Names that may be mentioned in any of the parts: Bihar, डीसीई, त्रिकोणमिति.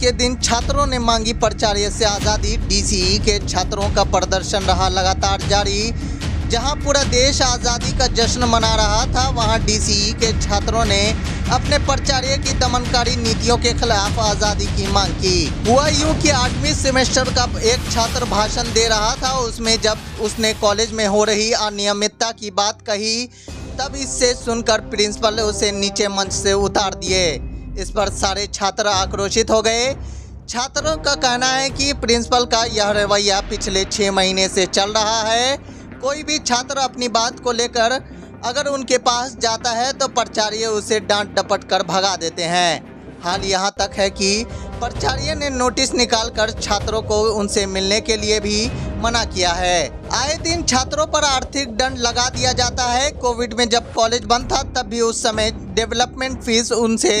के दिन छात्रों ने मांगी प्रचार्य से आज़ादी। डीसीई के छात्रों का प्रदर्शन रहा लगातार जारी। जहां पूरा देश आज़ादी का जश्न मना रहा था, वहां डीसीई के छात्रों ने अपने प्राचार्य की दमनकारी नीतियों के खिलाफ आज़ादी की मांग की। हुआ यूँ कि 8वीं सेमेस्टर का एक छात्र भाषण दे रहा था, उसमें जब उसने कॉलेज में हो रही अनियमितता की बात कही, तब इससे सुनकर प्रिंसिपल उसे नीचे मंच से उतार दिए। इस पर सारे छात्र आक्रोशित हो गए। छात्रों का कहना है कि प्रिंसिपल का यह रवैया पिछले 6 महीने से चल रहा है। कोई भी छात्र अपनी बात को लेकर अगर उनके पास जाता है तो प्राचार्य उसे डांट डपट कर भगा देते हैं। हाल यहाँ तक है कि प्राचार्य ने नोटिस निकालकर छात्रों को उनसे मिलने के लिए भी मना किया है। आए दिन छात्रों पर आर्थिक दंड लगा दिया जाता है। कोविड में जब कॉलेज बंद था, तब भी उस समय डेवलपमेंट फीस उनसे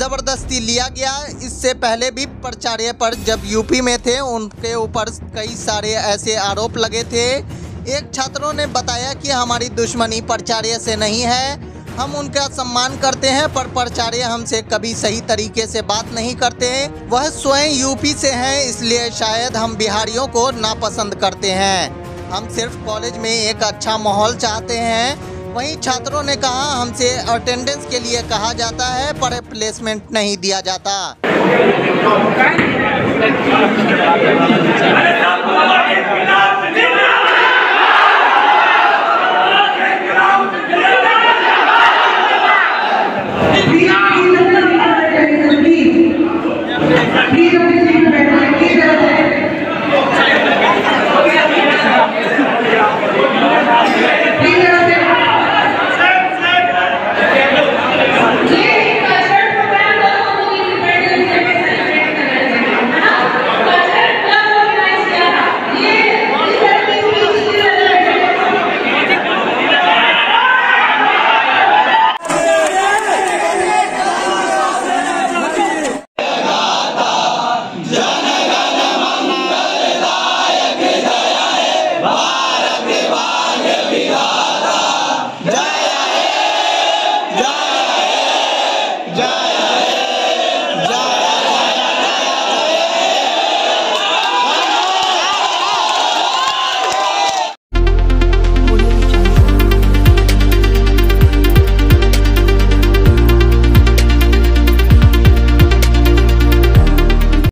ज़बरदस्ती लिया गया। इससे पहले भी प्राचार्य पर जब यूपी में थे, उनके ऊपर कई सारे ऐसे आरोप लगे थे। एक छात्रों ने बताया कि हमारी दुश्मनी प्राचार्य से नहीं है, हम उनका सम्मान करते हैं, पर प्राचार्य हमसे कभी सही तरीके से बात नहीं करते। वह स्वयं यूपी से हैं, इसलिए शायद हम बिहारियों को नापसंद करते हैं। हम सिर्फ कॉलेज में एक अच्छा माहौल चाहते हैं। वहीं छात्रों ने कहा, हमसे अटेंडेंस के लिए कहा जाता है, पर प्लेसमेंट नहीं दिया जाता।